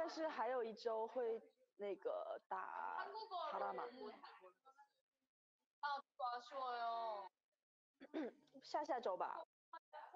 但是还有一周会那个打哈拉玛。下下周吧。